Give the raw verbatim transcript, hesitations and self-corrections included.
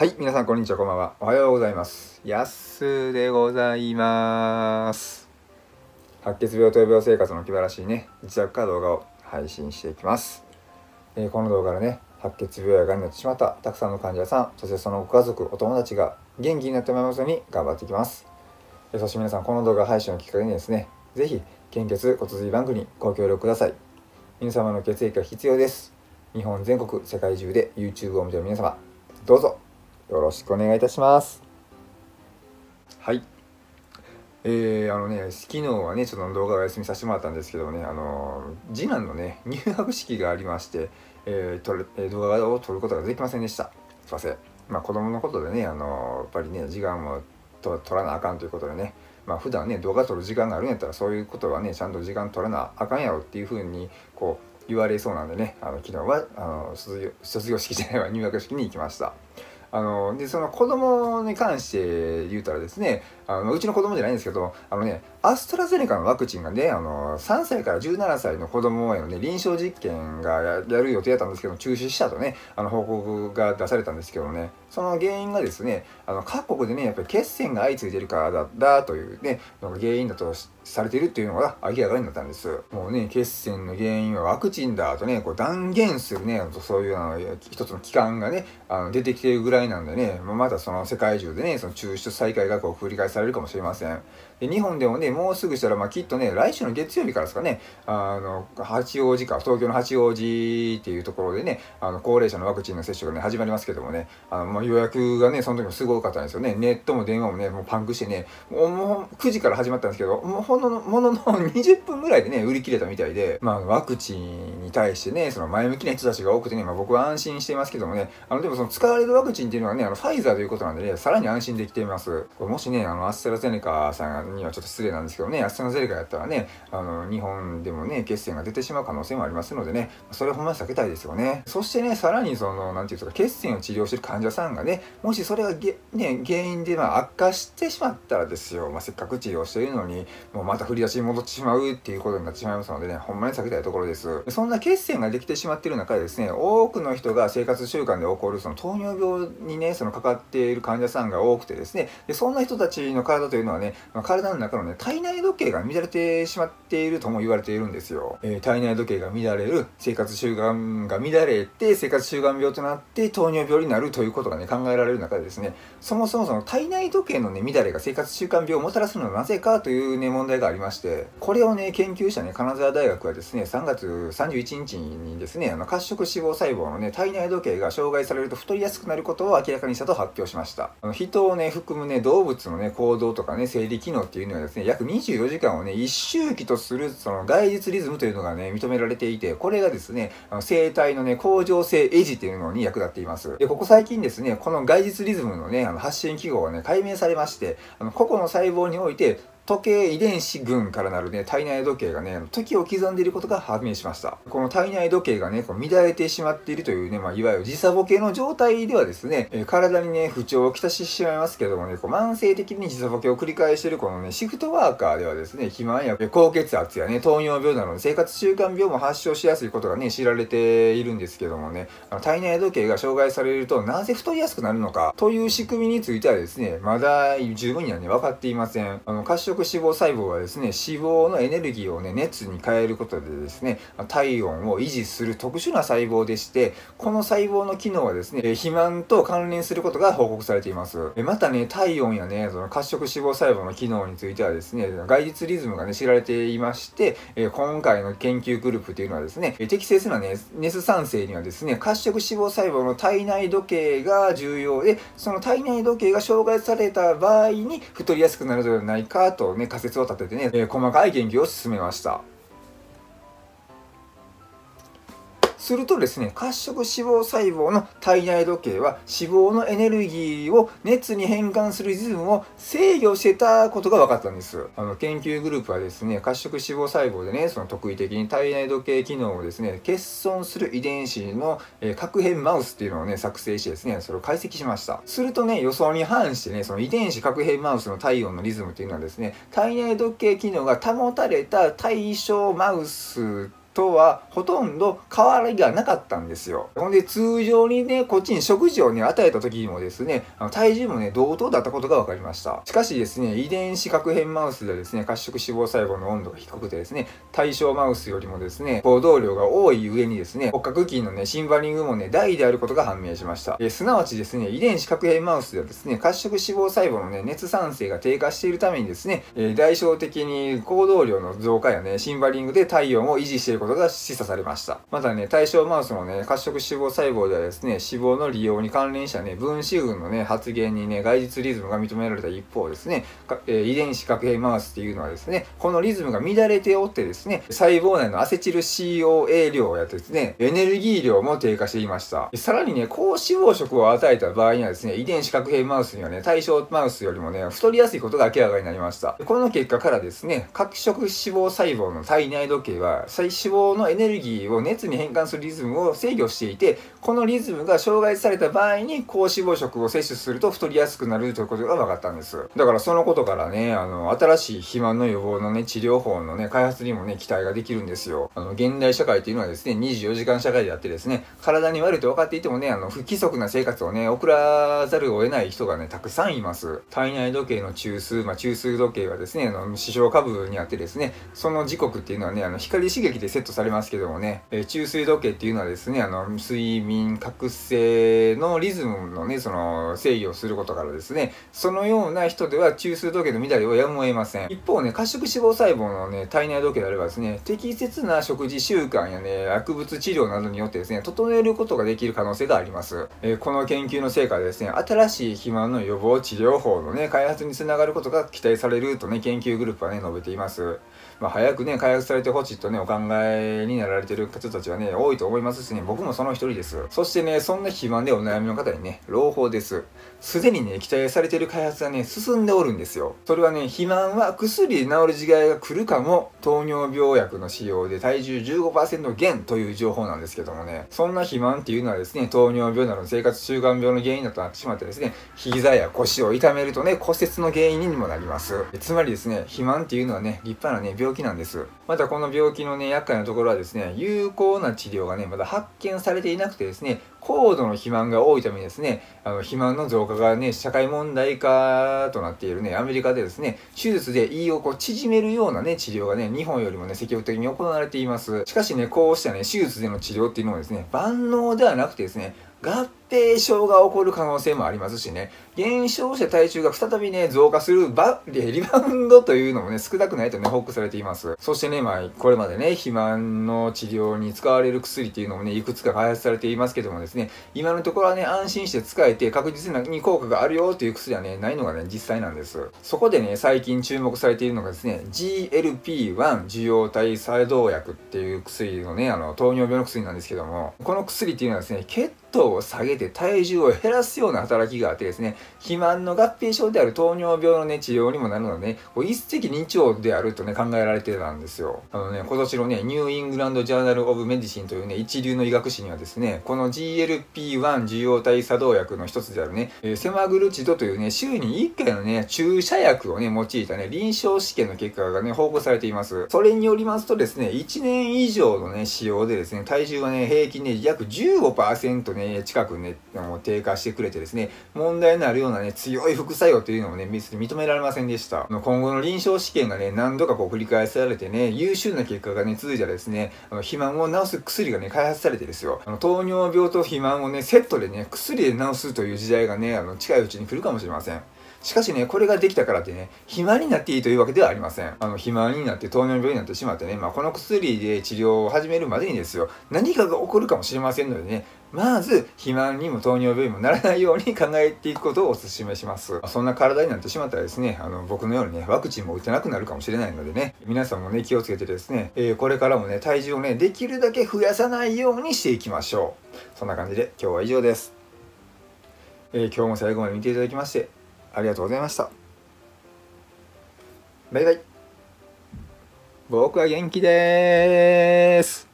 はい、皆さんこんにちは、こんばんは。おはようございます。やっすーでございます。白血病と闘病生活の気晴らしいね、自宅から動画を配信していきます。えー、この動画でね、白血病やがんになってしまったたくさんの患者さん、そしてそのご家族、お友達が元気になってもらいますように頑張っていきます。えー、そして皆さん、この動画配信をきっかけにですね、ぜひ、献血骨髄バンクにご協力ください。皆様の血液が必要です。日本全国、世界中で YouTube を見ている皆様、どうぞ。よろしくお願いいたします。はい。えー、あのね、昨日はね、ちょっと動画をお休みさせてもらったんですけどね、あのー、次男のね、入学式がありまして、えー撮る、動画を撮ることができませんでした。すいません。まあ、子供のことでね、あのー、やっぱりね、時間もと撮らなあかんということでね、まあ、普段ね、動画撮る時間があるんやったら、そういうことはね、ちゃんと時間撮らなあかんやろっていうふうに、こう、言われそうなんでね、あの昨日はあの卒業、卒業式じゃないわ、入学式に行きました。あのでその子供に関して言うたらですね、あのうちの子供じゃないんですけど、あのねアストラゼネカのワクチンがね、あのさんさいからじゅうななさいの子供への、ね、臨床実験が や, やる予定だったんですけど、中止したとね、あの報告が出されたんですけどね、その原因がですね、あの各国でねやっぱり血栓が相次いでるから だ, だというねのが原因だとされているっていうのが明らかになったんです。もうね血栓の原因はワクチンだとねこう断言するね、そういうあの一つの機関がねあの出てきているぐらいなんでね、またその世界中でねその中止再開がこう繰り返されるかもしれません。で日本でもねもうすぐしたら、まあ、きっとね来週の月曜日からですかね、あの八王子か東京の八王子っていうところでね、あの高齢者のワクチンの接種がね始まりますけどもね、あの、まあ、予約がねその時もすごい多かったんですよね。ネットも電話もねもうパンクしてね、もう、もうくじから始まったんですけど、もうほんのもののにじゅっぷんぐらいでね売り切れたみたいで、まあ、ワクチンに対してねその前向きな人たちが多くてね、まあ、僕は安心していますけどもね、あのでもその使われるワクチンっていうのはね、あのファイザーということなんでね、さらに安心できています。もしね、あのアストラゼネカさんにはちょっと失礼なんですけどね、アストラゼネカやったらね、あの日本でもね、血栓が出てしまう可能性もありますのでね、それはほんまに避けたいですよね。そしてね、さらにその、なんていうか、血栓を治療している患者さんがね、もしそれがげ、ね、原因でまあ悪化してしまったらですよ、まあ、せっかく治療しているのに、もうまた振り出しに戻ってしまうっていうことになってしまいますのでね、ほんまに避けたいところです。そんな血栓ができてしまっている中でですね、多くの人が生活習慣で起こるその糖尿病病にねそのかかっている患者さんが多くてですね、でそんな人たちの体というのはね、体の中のね体内時計が乱れてしまっているとも言われているんですよ。えー、体内時計が乱れる、生活習慣が乱れて生活習慣病となって糖尿病になるということがね考えられる中でですね、そもそもその体内時計のね乱れが生活習慣病をもたらすのはなぜかというね問題がありまして、これをね研究者ね金沢大学はですねさんがつさんじゅういちにちにですね、あの褐色脂肪細胞のね体内時計が障害されると太りやすくなることを明らかにしたと発表しました。あの人をね含むね動物のね行動とかね生理機能っていうのはですね約にじゅうよじかんをね一周期とするその概日リズムというのがね認められていて、これがですねあの生体のね恒常性維持っていうのに役立っています。でここ最近ですねこの概日リズムのねあの発信記号がね解明されまして、あの個々の細胞において時計遺伝子群からなるね体内時計がね時を刻んでいることが判明しました。この体内時計がねこう乱れてしまっているというね、まあ、いわゆる時差ボケの状態ではですね、えー、体にね不調をきたしてしまいますけどもね、こう慢性的に時差ボケを繰り返しているこのねシフトワーカーではですね、肥満や高血圧やね糖尿病などの生活習慣病も発症しやすいことがね知られているんですけどもね、あの体内時計が障害されるとなぜ太りやすくなるのかという仕組みについてはですねまだ十分にはね分かっていません。あの脂肪細胞はですね脂肪のエネルギーをね熱に変えることでですね体温を維持する特殊な細胞でして、この細胞の機能はですね肥満と関連することが報告されています。またね体温やねその褐色脂肪細胞の機能についてはですね概日リズムがね知られていまして、今回の研究グループというのはですね適切なね熱産生にはですね褐色脂肪細胞の体内時計が重要で、その体内時計が障害された場合に太りやすくなるのではないかとね、仮説を立ててね、えー、細かい研究を進めました。するとですね褐色脂肪細胞の体内時計は脂肪のエネルギーを熱に変換するリズムを制御してたことが分かったんです。あの研究グループはですね褐色脂肪細胞でねその特異的に体内時計機能をですね欠損する遺伝子の、えー、核変マウスっていうのをね作成してですねそれを解析しました。するとね予想に反してねその遺伝子核変マウスの体温のリズムっていうのはですね体内時計機能が保たれた対象マウスとはほとんど変わりがなかったんですよ。ほんで通常にね、こっちに食事をね、与えた時にもですね、あの体重もね、同等だったことが分かりました。しかしですね、遺伝子核変マウスではですね、褐色脂肪細胞の温度が低くてですね、対象マウスよりもですね、行動量が多い上にですね、骨格筋のね、シンバリングもね、大であることが判明しました。えすなわちですね、遺伝子核変マウスではですね、褐色脂肪細胞のね、熱産生が低下しているためにですね、えー、代償的に行動量の増加やね、シンバリングで体温を維持していることが示唆されました。またね、対象マウスのね、褐色脂肪細胞ではですね、脂肪の利用に関連したね、分子群のね、発現にね、外実リズムが認められた一方ですね、えー、遺伝子核変マウスっていうのはですね、このリズムが乱れておってですね、細胞内のアセチル シーオーエー 量やですね、エネルギー量も低下していました。さらにね、高脂肪食を与えた場合にはですね、遺伝子核変マウスにはね、対象マウスよりもね、太りやすいことが明らかになりました。この結果からですね、褐色脂肪細胞の体内時計は、脂肪のエネルギーを熱に変換するリズムを制御していて、このリズムが障害された場合に高脂肪食を摂取すると太りやすくなるということが分かったんです。だからそのことからね、あの、新しい肥満の予防のね、治療法のね、開発にもね、期待ができるんですよ。あの、現代社会というのはですね、にじゅうよじかん社会であってですね、体に悪いと分かっていてもね、あの、不規則な生活をね、送らざるを得ない人がね、たくさんいます。体内時計の中枢、まあ、中枢時計はですね、あの、視床下部にあってですね、その時刻っていうのはね、あの、光刺激でセットされますけどもね、えー、中枢時計っていうのはですね、あの、睡眠、覚醒のリズムのね、その、制御をすることからですね、そのような人では中枢時計の乱れをやむを得ません。一方ね、褐色脂肪細胞のね、体内時計であればですね、適切な食事習慣やね、薬物治療などによってですね、整えることができる可能性があります。えー、この研究の成果でですね、新しい肥満の予防治療法のね、開発につながることが期待されるとね、研究グループはね、述べています。まあ、早くね、開発されてほしいとね、お考えになられてる方たちはね、多いと思いますしね、僕もその一人です。そしてね、そんな肥満でお悩みの方にね、朗報です。すでにね、期待されてる開発はね、進んでおるんですよ。それはね、肥満は薬で治る時代が来るかも、糖尿病薬の使用で体重 じゅうごパーセント 減という情報なんですけどもね、そんな肥満っていうのはですね、糖尿病などの生活習慣病の原因だとなってしまってですね、膝や腰を痛めるとね、骨折の原因にもなります。つまりですね、肥満っていうのはね、立派なね、病気なんです。またこの病気のね、厄介なところはですね、有効な治療がね、まだ発見されていなくてですね、高度の肥満が多いためにですね、あの、肥満の増加がね、社会問題化となっているね、アメリカでですね、手術で胃をこう縮めるようなね、治療がね、日本よりもね、積極的に行われています。しかしね、こうしたね、手術での治療っていうのはですね、万能ではなくてですね、合併症が起こる可能性もありますしね、減少した体重が再びね、増加するバリバウンドというのもね、少なくないとね、報告されています。そしてね、まあ、これまでね、肥満の治療に使われる薬っていうのもね、いくつか開発されていますけどもですね、今のところはね、安心して使えて確実に効果があるよという薬はね、ないのがね、実際なんです。そこでね、最近注目されているのがですね、ジーエルピーワン 受容体作動薬っていう薬のね、あの、糖尿病の薬なんですけども、この薬っていうのはですね、血糖を下げて体重を減らすような働きがあってですね、肥満の合併症である糖尿病のね、治療にもなるのでね、一石二鳥であるとね、考えられてたんですよ。あのね、今年のね、ニューイングランドジャーナルオブメディシンというね、一流の医学誌にはですね、この ジーエルピーワン 受容体作動薬の一つであるね、えー、セマグルチドというね、週にいっかいのね、注射薬をね、用いたね、臨床試験の結果がね、報告されています。それによりますとですね、いちねん以上のね、使用でですね、体重はね、平均で約 じゅうごパーセント ね、近くね、低下してくれてですね、問題になるようなね、強い副作用というのもね、認められませんでした。今後の臨床試験がね、何度かこう繰り返されてね、優秀な結果がね、続いたらですね、あの肥満を治す薬がね、開発されてですよ。あの糖尿病と肥満をね、セットでね、薬で治すという時代がね、あの近いうちに来るかもしれません。しかしね、これができたからってね、肥満になっていいというわけではありません。あの、肥満になって糖尿病になってしまってね、まあ、この薬で治療を始めるまでにですよ、何かが起こるかもしれませんのでね、まず、肥満にも糖尿病にもならないように考えていくことをお勧めします。そんな体になってしまったらですね、あの、僕のようにね、ワクチンも打てなくなるかもしれないのでね、皆さんもね、気をつけてですね、えー、これからもね、体重をね、できるだけ増やさないようにしていきましょう。そんな感じで、今日は以上です。えー、今日も最後まで見ていただきまして、ありがとうございました。バイバイ。僕は元気でーす。